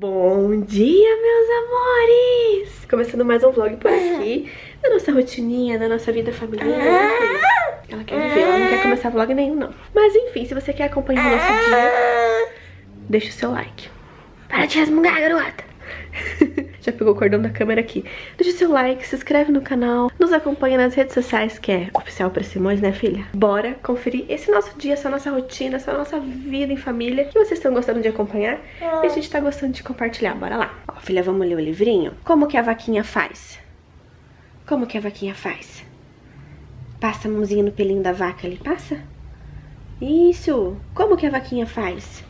Bom dia, meus amores! Começando mais um vlog por aqui, da nossa rotininha, da nossa vida familiar. Ela quer viver, ela não quer começar vlog nenhum, não. Mas enfim, se você quer acompanhar o nosso dia, deixa o seu like. Para de resmungar, garota! Já pegou o cordão da câmera aqui. Deixa o seu like, se inscreve no canal, nos acompanha nas redes sociais, que é oficial pra Simões, né, filha? Bora conferir esse nosso dia, essa nossa rotina, essa nossa vida em família, que vocês estão gostando de acompanhar e a gente tá gostando de compartilhar. Bora lá. Ó, filha, vamos ler o livrinho? Como que a vaquinha faz? Como que a vaquinha faz? Passa a mãozinha no pelinho da vaca ali, passa. Isso. Como que a vaquinha faz?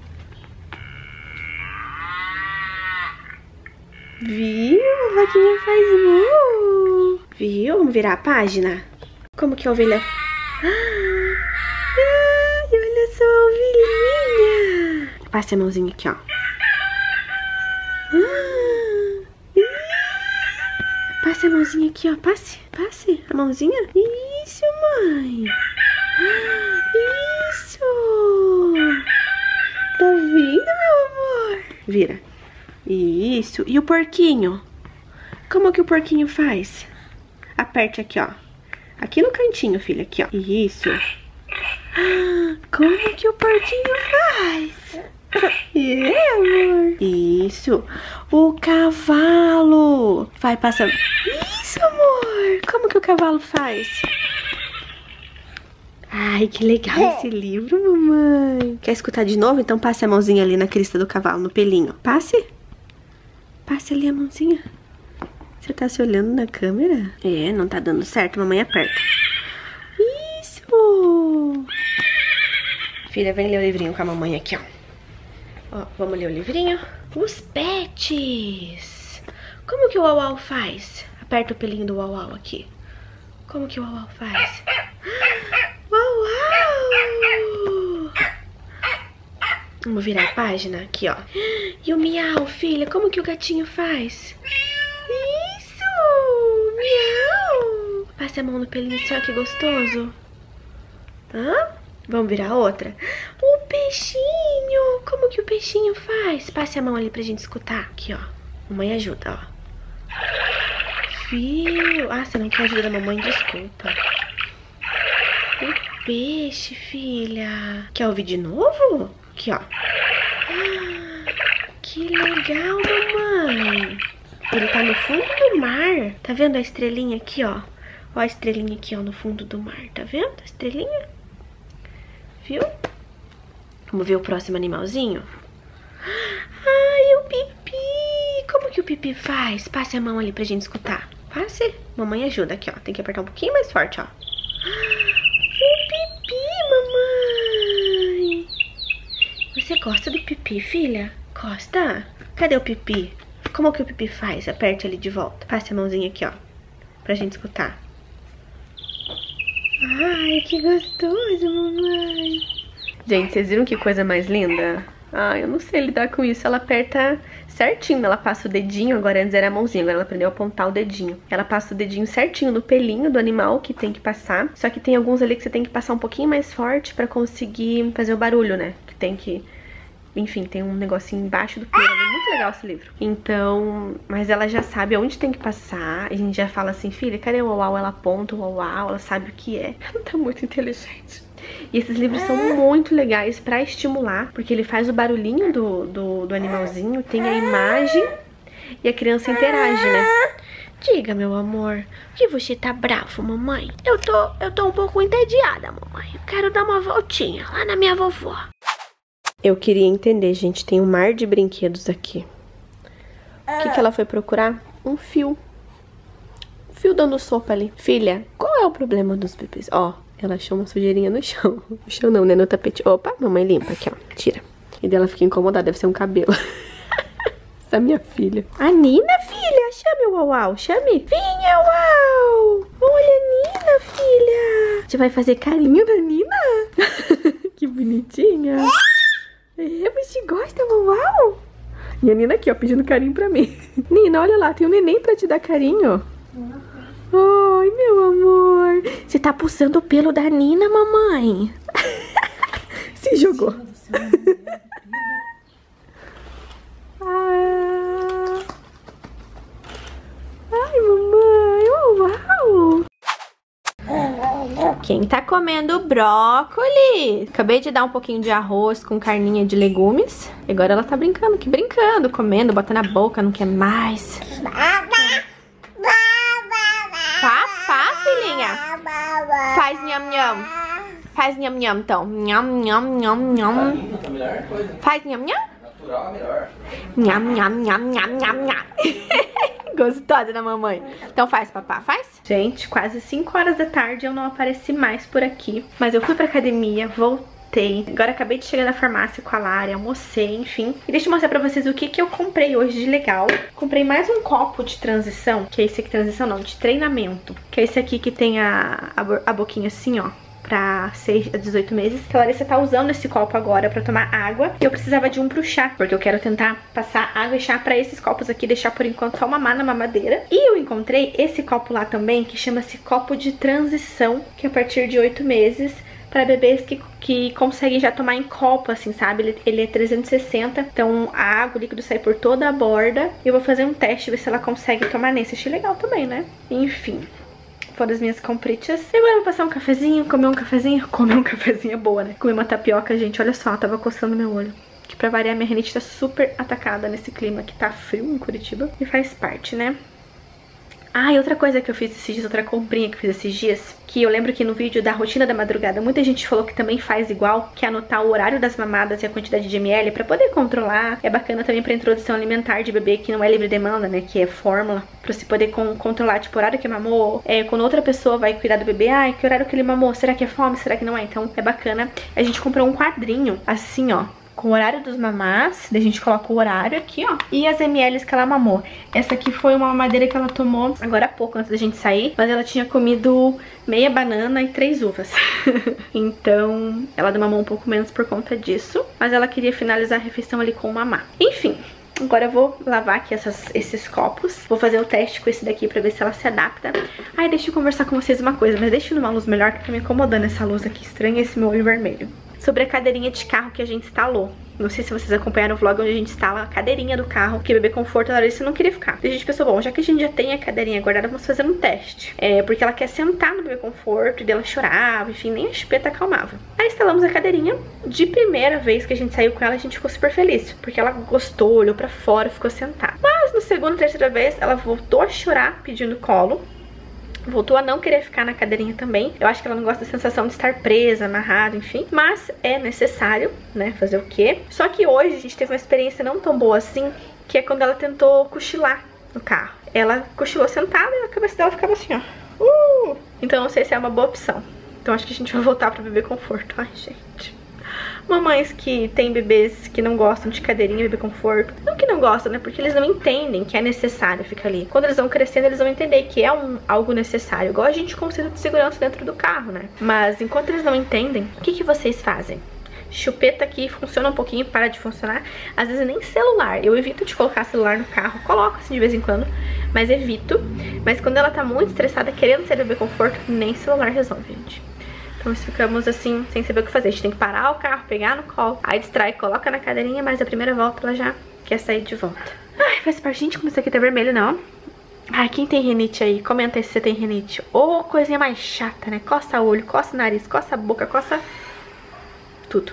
Viu? A vaquinha faz mu. Viu? Vamos virar a página. Como que a ovelha... Ai, olha só a ovelhinha. Passa a mãozinha aqui, ó. Passa a mãozinha aqui, ó. Passe, passe a mãozinha. Isso, mãe. Isso. Tá vindo, meu amor? Vira. Isso. E o porquinho? Como que o porquinho faz? Aperte aqui, ó. Aqui no cantinho, filha. Aqui, ó. Isso. Como que o porquinho faz? É, amor. Isso. O cavalo. Vai passando. Isso, amor. Como que o cavalo faz? Ai, que legal esse livro, mamãe. Quer escutar de novo? Então passe a mãozinha ali na crista do cavalo, no pelinho. Passe. Passe ali a mãozinha. Você tá se olhando na câmera? É, não tá dando certo. Mamãe aperta. Isso! Filha, vem ler o livrinho com a mamãe aqui, ó. Ó, vamos ler o livrinho. Os pets. Como que o uau-uau faz? Aperta o pelinho do uau-uau aqui. Como que o uau-uau faz? Vamos virar a página aqui, ó. E o miau, filha, como que o gatinho faz? Isso! Miau! Passa a mão no pelinho, só que gostoso. Hã? Vamos virar outra. O peixinho, como que o peixinho faz? Passe a mão ali pra gente escutar. Aqui, ó. Mamãe ajuda, ó. Viu? Ah, você não quer ajuda da mamãe? Desculpa. O peixe, filha. Quer ouvir de novo? Aqui, ó. Que legal, mamãe. Ele tá no fundo do mar. Tá vendo a estrelinha aqui, ó? Ó a estrelinha aqui, ó, no fundo do mar. Tá vendo a estrelinha? Viu? Vamos ver o próximo animalzinho? Ai, o pipi. Como que o pipi faz? Passe a mão ali pra gente escutar. Passe. Mamãe ajuda aqui, ó. Tem que apertar um pouquinho mais forte, ó. O pipi, mamãe. Você gosta do pipi, filha? Gosta? Cadê o pipi? Como que o pipi faz? Aperte ali de volta. Passe a mãozinha aqui, ó. Pra gente escutar. Ai, que gostoso, mamãe. Gente, vocês viram que coisa mais linda? Ai, eu não sei lidar com isso. Ela aperta certinho. Ela passa o dedinho. Agora antes era a mãozinha. Agora ela aprendeu a apontar o dedinho. Ela passa o dedinho certinho no pelinho do animal que tem que passar. Só que tem alguns ali que você tem que passar um pouquinho mais forte pra conseguir fazer o barulho, né? Que tem que... Enfim, tem um negocinho embaixo do pelo. Muito legal esse livro. Então, mas ela já sabe onde tem que passar. A gente já fala assim, filha, cadê o uau-uau? Ela aponta o uau-uau, ela sabe o que é. Ela tá muito inteligente. E esses livros são muito legais pra estimular, porque ele faz o barulhinho do animalzinho, tem a imagem e a criança interage, né? Diga, meu amor, que você tá bravo, mamãe? Eu tô um pouco entediada, mamãe. Eu quero dar uma voltinha lá na minha vovó. Eu queria entender, gente, tem um mar de brinquedos aqui. O que ela foi procurar? Um fio. Um fio dando sopa ali. Filha, qual é o problema dos bebês? Ó, ela achou uma sujeirinha no chão. No chão não, né? No tapete. Opa, mamãe limpa aqui, ó. Tira. E dela fica incomodada, deve ser um cabelo. Essa é minha filha. A Nina, filha, chame o uau-uau, chame. Vinha, uau! Olha a Nina, filha. Você vai fazer carinho da Nina? Que bonitinha. É, você gosta, uau? E a Nina aqui, ó, pedindo carinho pra mim. Nina, olha lá, tem um neném pra te dar carinho. Ai, meu amor. Você tá puxando o pelo da Nina, mamãe. Se jogou. Ah. quem tá comendo brócolis? Acabei de dar um pouquinho de arroz com carninha de legumes. E agora ela tá brincando aqui, brincando, comendo, bota na boca, não quer mais. Papá, filhinha. Faz nham-nham. Faz nham-nham, então. Nham-nham-nham-nham. Faz nham-nham? Natural é melhor. Nham-nham-nham-nham-nham-nham. Gostosa da mamãe. Então faz, papá, faz. Gente, quase 5 horas da tarde, eu não apareci mais por aqui. Mas eu fui pra academia, voltei. Agora acabei de chegar na farmácia com a Lara, almocei, enfim. E deixa eu mostrar pra vocês o que, eu comprei hoje de legal. Comprei mais um copo de transição, que é esse aqui, transição não, de treinamento. Que é esse aqui que tem a boquinha assim, ó. Pra 6 a 18 meses. A Larissa tá usando esse copo agora pra tomar água. E eu precisava de um pro chá, porque eu quero tentar passar água e chá pra esses copos aqui, deixar por enquanto só mamar na mamadeira. E eu encontrei esse copo lá também, que chama-se copo de transição, que é a partir de 8 meses, pra bebês que conseguem já tomar em copo, assim, sabe? Ele é 360, então a água, o líquido sai por toda a borda. E eu vou fazer um teste, ver se ela consegue tomar nesse. Achei legal também, né? Enfim, das minhas compritas. E agora eu vou passar um cafezinho, comer um cafezinho. Comer um cafezinho é boa, né? Comer uma tapioca, gente. Olha só, tava coçando meu olho. Que pra variar, minha rinite tá super atacada nesse clima que tá frio em Curitiba. E faz parte, né? Ah, e outra coisa que eu fiz esses dias, outra comprinha que eu fiz esses dias, que eu lembro que no vídeo da rotina da madrugada, muita gente falou que também faz igual, que é anotar o horário das mamadas e a quantidade de ml pra poder controlar. É bacana também pra introdução alimentar de bebê, que não é livre demanda, né, que é fórmula, pra você poder controlar, tipo, o horário que mamou, quando outra pessoa vai cuidar do bebê, ai, que horário que ele mamou, será que é fome, será que não é? Então é bacana. A gente comprou um quadrinho, assim, ó, com o horário dos mamás, daí a gente coloca o horário aqui, ó, e as mls que ela mamou. Essa aqui foi uma mamadeira que ela tomou agora há pouco, antes da gente sair, mas ela tinha comido meia banana e 3 uvas. Então, ela mamou um pouco menos por conta disso, mas ela queria finalizar a refeição ali com o mamá. Enfim, agora eu vou lavar aqui esses copos. Vou fazer o teste com esse daqui pra ver se ela se adapta. Ai, deixa eu conversar com vocês uma coisa, mas deixa eu numa luz melhor que tá me incomodando essa luz aqui estranha, esse meu olho vermelho. Sobre a cadeirinha de carro que a gente instalou. Não sei se vocês acompanharam o vlog onde a gente instala a cadeirinha do carro, que o bebê conforto, a Larissa não queria ficar. E a gente pensou, bom, já que a gente já tem a cadeirinha guardada, vamos fazer um teste. Porque ela quer sentar no bebê conforto, e dela chorava, enfim, nem a chupeta acalmava. Aí instalamos a cadeirinha. De primeira vez que a gente saiu com ela, a gente ficou super feliz, porque ela gostou, olhou pra fora, ficou sentada. Mas no segundo, terceira vez, ela voltou a chorar pedindo colo. Voltou a não querer ficar na cadeirinha também. Eu acho que ela não gosta da sensação de estar presa, amarrada, enfim. Mas é necessário, né, fazer o quê? Só que hoje a gente teve uma experiência não tão boa assim, que é quando ela tentou cochilar no carro. Ela cochilou sentada e a cabeça dela ficava assim, ó. Então não sei se é uma boa opção. Então acho que a gente vai voltar para bebê conforto. Ai, gente. Mamães que têm bebês que não gostam de cadeirinha, bebê conforto. Não que não gostam, né? Porque eles não entendem que é necessário ficar ali. Quando eles vão crescendo, eles vão entender que é algo necessário. Igual a gente com o cinto de segurança dentro do carro, né? Mas enquanto eles não entendem, o que, vocês fazem? Chupeta aqui funciona um pouquinho, para de funcionar. Às vezes nem celular. Eu evito de colocar celular no carro. Coloco assim de vez em quando, mas evito. Mas quando ela tá muito estressada, querendo ser bebê conforto, nem celular resolve, gente. Então ficamos assim, sem saber o que fazer. A gente tem que parar o carro, pegar no colo, aí distrai, coloca na cadeirinha, mas a primeira volta ela já quer sair de volta. Ai, faz parte, gente, como isso aqui tá vermelho, não. Ai, quem tem rinite aí? Comenta aí se você tem rinite. Ô, coisinha mais chata, né? Coça o olho, coça o nariz, coça a boca, coça tudo.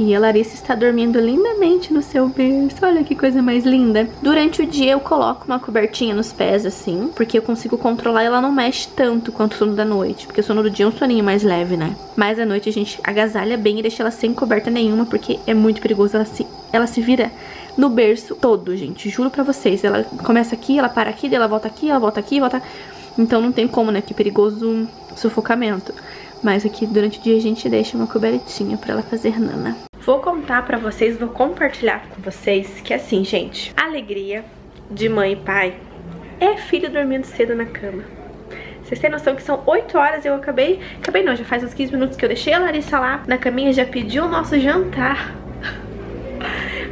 E a Larissa está dormindo lindamente no seu berço, olha que coisa mais linda. Durante o dia eu coloco uma cobertinha nos pés, assim, porque eu consigo controlar e ela não mexe tanto quanto o sono da noite, porque o sono do dia é um soninho mais leve, né? Mas à noite a gente agasalha bem e deixa ela sem coberta nenhuma, porque é muito perigoso, ela se vira no berço todo, gente, juro pra vocês. Ela começa aqui, ela para aqui, daí ela volta aqui, volta... Então não tem como, né? Que perigoso sufocamento. Mas aqui durante o dia a gente deixa uma cobertinha pra ela fazer nana. Vou contar pra vocês, vou compartilhar com vocês que assim, gente, a alegria de mãe e pai é filho dormindo cedo na cama. Vocês têm noção que são 8 horas e eu acabei... Acabei não, já faz uns 15 minutos que eu deixei a Larissa lá na caminha, já pediu o nosso jantar.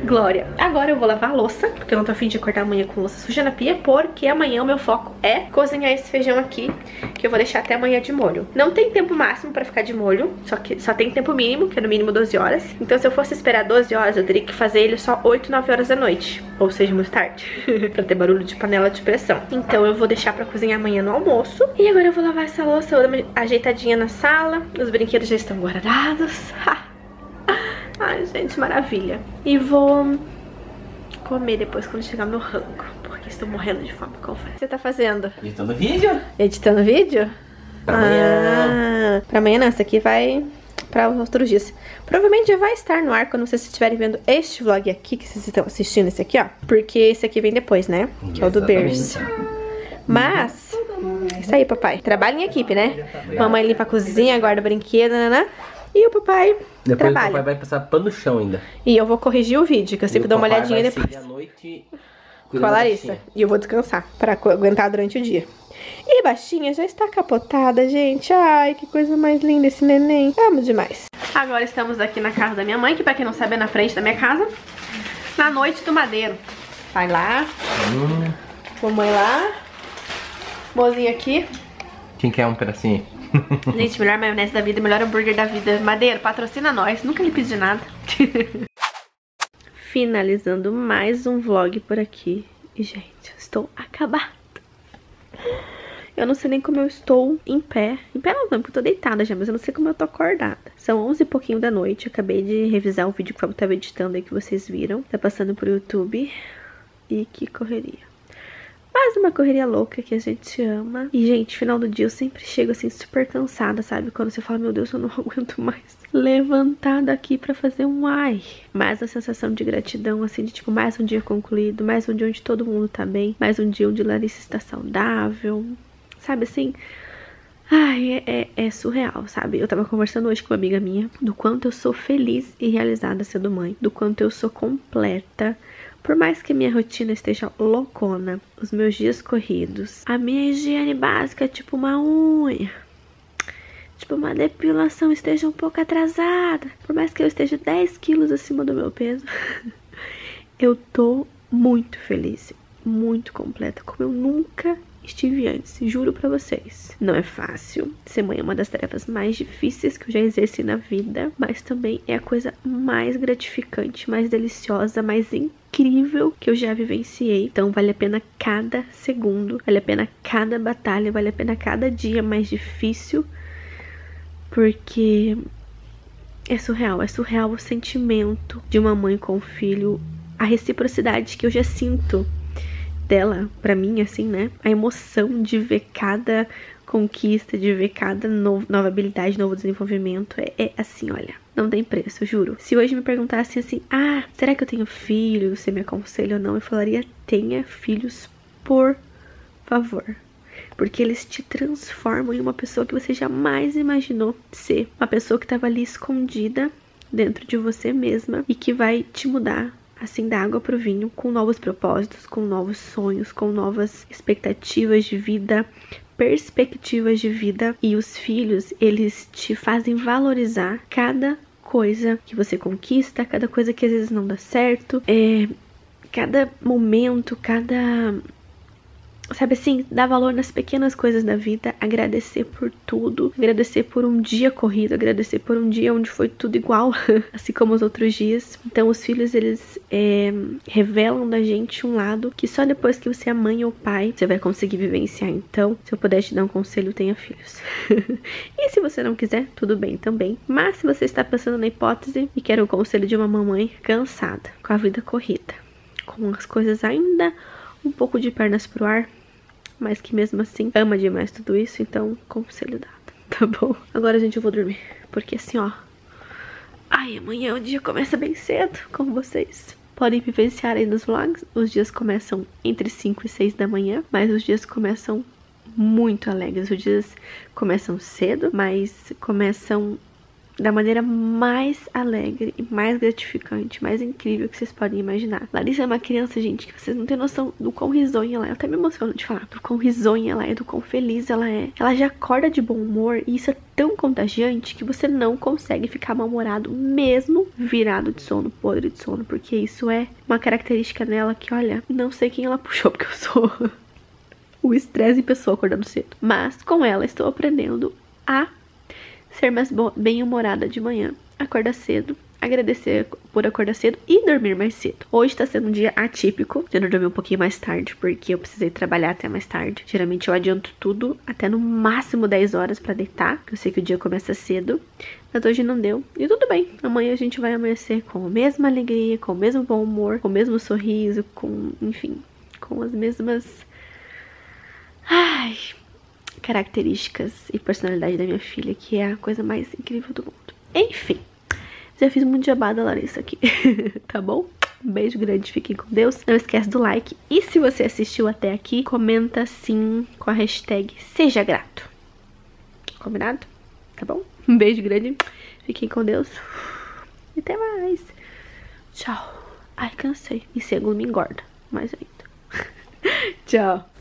glória. Agora eu vou lavar a louça, porque eu não tô a fim de acordar amanhã com louça suja na pia, porque amanhã o meu foco é cozinhar esse feijão aqui, que eu vou deixar até amanhã de molho. Não tem tempo máximo pra ficar de molho, só que só tem tempo mínimo, que é no mínimo 12 horas. Então se eu fosse esperar 12 horas, eu teria que fazer ele só 8, 9 horas da noite, ou seja, muito tarde, pra ter barulho de panela de pressão. Então eu vou deixar pra cozinhar amanhã no almoço. E agora eu vou lavar essa louça, eu dou uma ajeitadinha na sala, os brinquedos já estão guardados. Ai, gente, maravilha. E vou comer depois quando chegar meu rango, porque estou morrendo de fome, confesso. O que você tá fazendo? Editando vídeo. Editando vídeo? Pra amanhã. Pra amanhã não, essa aqui vai para os outros dias. Provavelmente já vai estar no ar, quando vocês estiverem vendo este vlog aqui, que vocês estão assistindo esse aqui, ó. Porque esse aqui vem depois, né? Que é o do berço. Mas, isso aí, papai. Trabalha em equipe, né? Mamãe limpa a cozinha, guarda brinquedo, né? E o papai depois trabalha. O papai vai passar pano no chão ainda. E eu vou corrigir o vídeo, que eu sempre dou uma olhadinha depois. A noite com a Larissa. E eu vou descansar pra aguentar durante o dia. E baixinha já está capotada, gente. Ai, que coisa mais linda esse neném. Amo demais. Agora estamos aqui na casa da minha mãe, que pra quem não sabe é na frente da minha casa. Na noite do madeiro. Vai lá. Mamãe lá. Mozinho aqui. Quem quer um pedacinho? Gente, melhor maionese da vida, melhor hambúrguer da vida. Madeiro, patrocina nós, nunca lhe pedi nada. Finalizando mais um vlog por aqui. E, gente, eu estou acabada. Eu não sei nem como eu estou em pé. Em pé não, porque eu tô deitada já, mas eu não sei como eu tô acordada. São 11 e pouquinho da noite. Eu acabei de revisar o vídeo que eu tava editando aí, que vocês viram. Tá passando pro YouTube. E que correria. Mais uma correria louca que a gente ama. E, gente, final do dia eu sempre chego assim super cansada, sabe? Quando você fala, meu Deus, eu não aguento mais levantar daqui pra fazer um ai. Mas a sensação de gratidão, assim, de tipo, mais um dia concluído, mais um dia onde todo mundo tá bem, mais um dia onde Larissa está saudável, sabe assim? Ai, é surreal, sabe? Eu tava conversando hoje com uma amiga minha do quanto eu sou feliz e realizada sendo mãe, do quanto eu sou completa. Por mais que minha rotina esteja loucona, os meus dias corridos, a minha higiene básica, tipo uma unha, tipo uma depilação, esteja um pouco atrasada, por mais que eu esteja 10 quilos acima do meu peso, eu tô muito feliz, muito completa, como eu nunca estive antes, juro pra vocês. Não é fácil, ser mãe é uma das tarefas mais difíceis que eu já exerci na vida, mas também é a coisa mais gratificante, mais deliciosa, mais incrível que eu já vivenciei. Então vale a pena cada segundo, vale a pena cada batalha, vale a pena cada dia mais difícil, porque é surreal o sentimento de uma mãe com um filho, a reciprocidade que eu já sinto dela, pra mim, assim, né? A emoção de ver cada conquista, de ver cada nova habilidade, novo desenvolvimento, é assim, olha, não tem preço, juro. Se hoje me perguntassem assim, ah, será que eu tenho filho? Você me aconselha ou não? Eu falaria, tenha filhos, por favor. Porque eles te transformam em uma pessoa que você jamais imaginou ser. Uma pessoa que tava ali escondida dentro de você mesma e que vai te mudar assim, da água pro vinho, com novos propósitos, com novos sonhos, com novas expectativas de vida, perspectivas de vida. E os filhos, eles te fazem valorizar cada coisa que você conquista, cada coisa que às vezes não dá certo, cada momento, cada... Sabe assim, dar valor nas pequenas coisas da vida, agradecer por tudo, agradecer por um dia corrido, agradecer por um dia onde foi tudo igual, assim como os outros dias. Então os filhos, eles revelam da gente um lado que só depois que você é mãe ou pai, você vai conseguir vivenciar. Então, se eu puder te dar um conselho, tenha filhos. E se você não quiser, tudo bem também. Mas se você está pensando na hipótese e quer o conselho de uma mamãe cansada, com a vida corrida, com as coisas ainda um pouco de pernas pro ar, mas que mesmo assim ama demais tudo isso, então conselho dado, tá bom? Agora, gente, eu vou dormir, porque assim, ó, ai, amanhã o dia começa bem cedo, como vocês podem vivenciar aí nos vlogs. Os dias começam entre 5 e 6 da manhã, mas os dias começam muito alegres. Os dias começam cedo, mas começam da maneira mais alegre e mais gratificante, mais incrível que vocês podem imaginar. Larissa é uma criança, gente, que vocês não têm noção do quão risonha ela é. Eu até me emociono de falar do quão risonha ela é, do quão feliz ela é. Ela já acorda de bom humor e isso é tão contagiante que você não consegue ficar mal-humorado mesmo virado de sono, podre de sono, porque isso é uma característica nela que, olha, não sei quem ela puxou, porque eu sou o estresse em pessoa acordando cedo. Mas com ela estou aprendendo a ser mais bem-humorada de manhã, acordar cedo, agradecer por acordar cedo e dormir mais cedo. Hoje tá sendo um dia atípico, eu não dormi um pouquinho mais tarde, porque eu precisei trabalhar até mais tarde. Geralmente eu adianto tudo até no máximo 10 horas pra deitar, que eu sei que o dia começa cedo, mas hoje não deu. E tudo bem, amanhã a gente vai amanhecer com a mesma alegria, com o mesmo bom humor, com o mesmo sorriso, com, enfim, com as mesmas... ai... características e personalidade da minha filha, que é a coisa mais incrível do mundo. Enfim, já fiz muito jabá da Larissa aqui, tá bom? Um beijo grande, fiquem com Deus. Não esquece do like. E se você assistiu até aqui, comenta sim com a hashtag Seja Grato. Combinado? Tá bom? Um beijo grande, fiquem com Deus. E até mais. Tchau. Ai, cansei. E segundo me engorda, mais ainda. Tchau.